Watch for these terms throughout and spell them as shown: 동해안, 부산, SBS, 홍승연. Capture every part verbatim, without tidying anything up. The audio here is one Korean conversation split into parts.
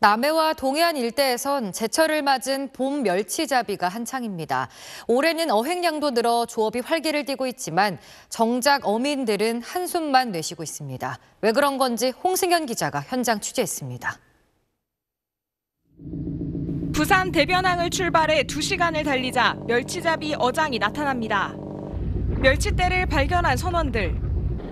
남해와 동해안 일대에선 제철을 맞은 봄 멸치잡이가 한창입니다. 올해는 어획량도 늘어 조업이 활기를 띠고 있지만 정작 어민들은 한숨만 내쉬고 있습니다. 왜 그런 건지 홍승연 기자가 현장 취재했습니다. 부산 대변항을 출발해 두 시간을 달리자 멸치잡이 어장이 나타납니다. 멸치떼를 발견한 선원들.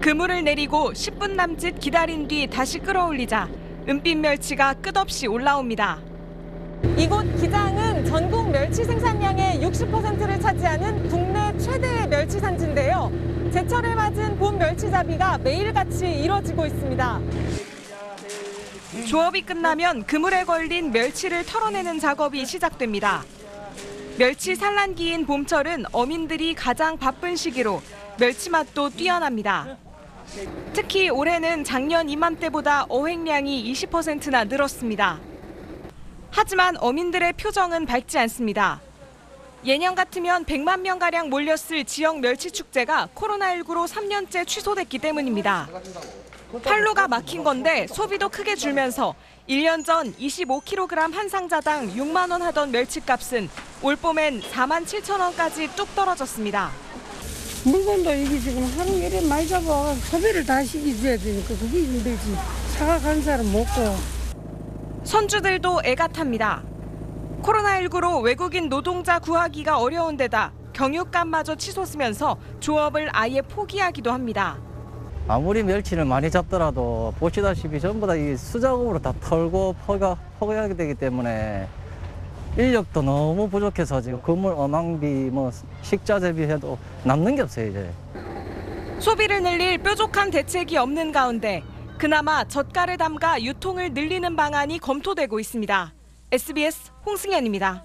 그물을 내리고 십 분 남짓 기다린 뒤 다시 끌어올리자 은빛 멸치가 끝없이 올라옵니다. 이곳 기장은 전국 멸치 생산량의 육십 퍼센트를 차지하는 국내 최대의 멸치 산지인데요. 제철을 맞은 봄 멸치잡이가 매일같이 이뤄지고 있습니다. 조업이 끝나면 그물에 걸린 멸치를 털어내는 작업이 시작됩니다. 멸치 산란기인 봄철은 어민들이 가장 바쁜 시기로 멸치 맛도 뛰어납니다. 특히 올해는 작년 이맘때보다 어획량이 이십 퍼센트나 늘었습니다. 하지만 어민들의 표정은 밝지 않습니다. 예년 같으면 백만 명가량 몰렸을 지역 멸치축제가 코로나 십구로 삼 년째 취소됐기 때문입니다. 판로가 막힌 건데 소비도 크게 줄면서 일 년 전 이십오 킬로그램 한 상자당 육만 원 하던 멸치값은 올봄엔 사만 칠천 원까지 뚝 떨어졌습니다. 물건도 이게 지금 하루 일에 많이 잡아 소비를 다 시켜줘야 되니까 그게 힘들지. 사과 간 사람 먹고. 선주들도 애가 탑니다. 코로나 십구로 외국인 노동자 구하기가 어려운 데다 경유값마저 치솟으면서 조업을 아예 포기하기도 합니다. 아무리 멸치를 많이 잡더라도 보시다시피 전부 다 이 수작업으로 다 털고 포가, 포기하게 되기 때문에 인력도 너무 부족해서 지금 그물 어망비, 뭐 식자 재비해도 남는 게 없어요 이제. 소비를 늘릴 뾰족한 대책이 없는 가운데 그나마 젓갈을 담가 유통을 늘리는 방안이 검토되고 있습니다. 에스비에스 홍승연입니다.